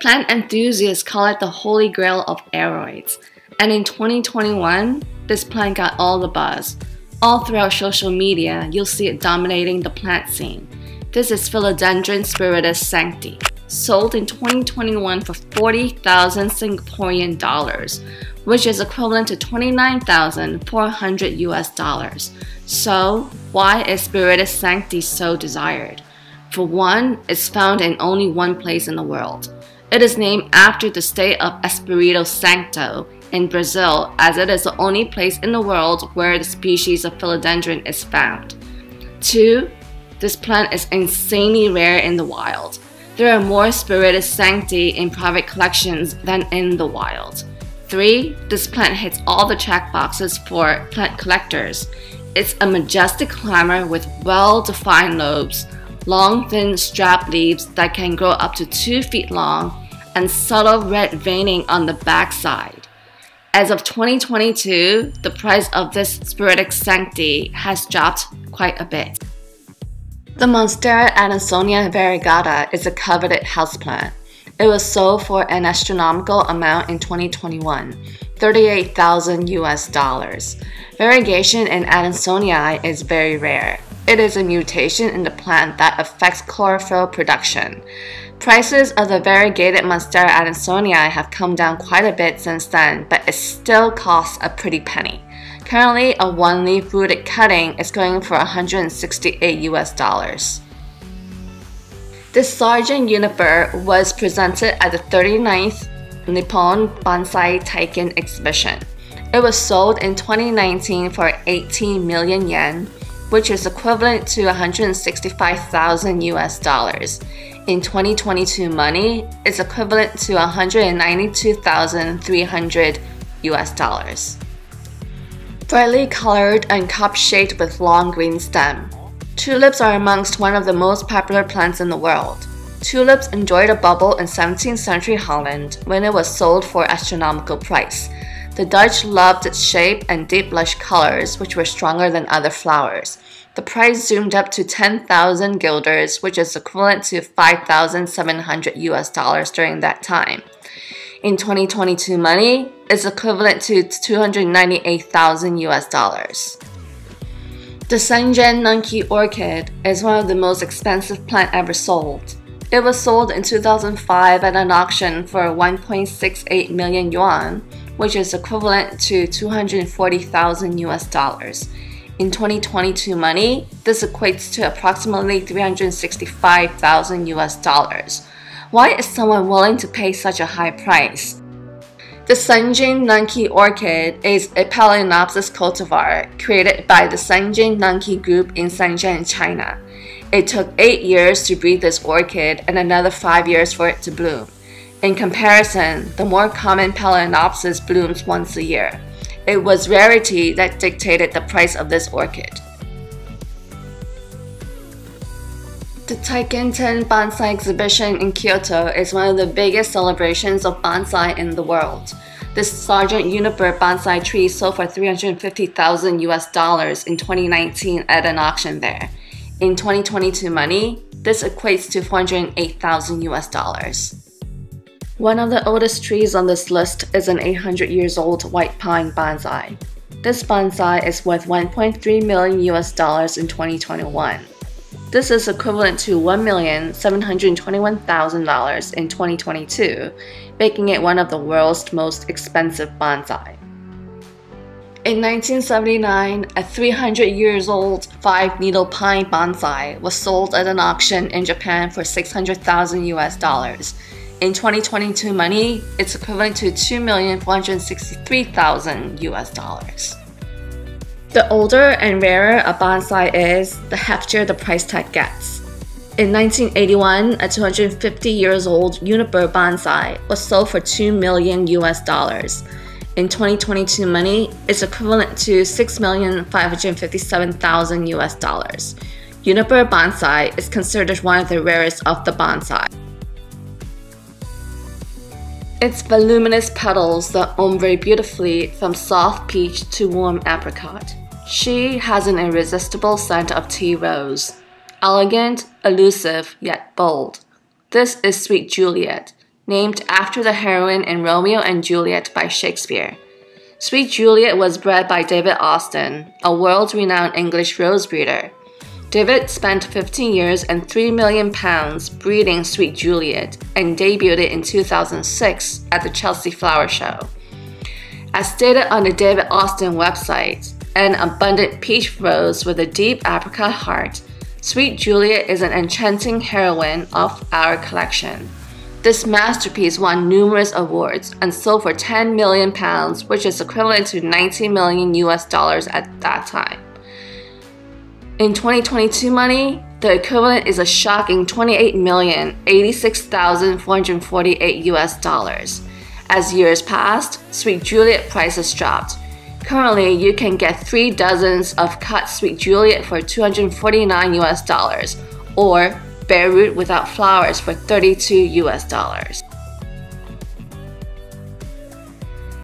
Plant enthusiasts call it the holy grail of aeroids, and in 2021, this plant got all the buzz. All throughout social media, you'll see it dominating the plant scene. This is Philodendron Spiritus Sancti, sold in 2021 for 40,000 Singaporean dollars, which is equivalent to $29,400 US. So, why is Spiritus Sancti so desired? For one, it's found in only one place in the world. It is named after the state of Espirito Santo in Brazil, as it is the only place in the world where the species of philodendron is found. 2. This plant is insanely rare in the wild. There are more Spiritus Sancti in private collections than in the wild. 3. This plant hits all the check boxes for plant collectors. It's a majestic climber with well-defined lobes, long thin strap leaves that can grow up to 2 feet long, and subtle red veining on the backside. As of 2022, the price of this Spiritus Sancti has dropped quite a bit. The Monstera Adansonii Variegata is a coveted houseplant. It was sold for an astronomical amount in 2021, $38,000 US. Variegation in Adansonii is very rare. It is a mutation in the plant that affects chlorophyll production. Prices of the variegated Monstera Adansonii have come down quite a bit since then, but it still costs a pretty penny. Currently, a one-leaf rooted cutting is going for $168 US. This Sargent juniper was presented at the 39th Nippon Bonsai Taikan exhibition. It was sold in 2019 for 18 million yen, which is equivalent to $165,000 US. In 2022 money, it's equivalent to $192,300 US. Brightly colored and cup-shaped with long green stem. Tulips are amongst one of the most popular plants in the world. Tulips enjoyed a bubble in 17th century Holland when it was sold for astronomical price. The Dutch loved its shape and deep lush colors, which were stronger than other flowers. The price zoomed up to 10,000 guilders, which is equivalent to $5,700 US during that time. In 2022 money, it's equivalent to $298,000 US. The Shenzhen Nongke Orchid is one of the most expensive plants ever sold. It was sold in 2005 at an auction for 1.68 million yuan, which is equivalent to $240,000 US. In 2022 money, this equates to approximately $365,000 US. Why is someone willing to pay such a high price? The Shenzhen Nongke Orchid is a Phalaenopsis cultivar created by the Shenzhen Nongke Group in Shenzhen, China. It took 8 years to breed this orchid and another 5 years for it to bloom. In comparison, the more common Phalaenopsis blooms once a year. It was rarity that dictated the price of this orchid. The Taikan-ten bonsai exhibition in Kyoto is one of the biggest celebrations of bonsai in the world. This Sargent juniper bonsai tree sold for $350,000 US in 2019 at an auction there. In 2022 money, this equates to $408,000 US. One of the oldest trees on this list is an 800-year-old white pine bonsai. This bonsai is worth $1.3 million US in 2021. This is equivalent to $1,721,000 in 2022, making it one of the world's most expensive bonsai. In 1979, a 300-year-old 5-needle pine bonsai was sold at an auction in Japan for $600,000 US. In 2022 money, it's equivalent to $2,463,000 US. The older and rarer a bonsai is, the heftier the price tag gets. In 1981, a 250-year-old juniper bonsai was sold for $2 million US. In 2022 money, it's equivalent to $6,557,000 US. Juniper bonsai is considered one of the rarest of the bonsai. Its voluminous petals that ombre beautifully from soft peach to warm apricot. She has an irresistible scent of tea rose. Elegant, elusive, yet bold. This is Sweet Juliet, named after the heroine in Romeo and Juliet by Shakespeare. Sweet Juliet was bred by David Austin, a world-renowned English rose breeder. David spent 15 years and £3 million breeding Sweet Juliet and debuted it in 2006 at the Chelsea Flower Show. As stated on the David Austin website, an abundant peach rose with a deep apricot heart, Sweet Juliet is an enchanting heroine of our collection. This masterpiece won numerous awards and sold for £10 million, which is equivalent to $90 million at that time. In 2022 money, the equivalent is a shocking $28,086,448. As years passed, Sweet Juliet prices dropped. Currently, you can get 3 dozens of cut Sweet Juliet for $249 or bare root without flowers for $32.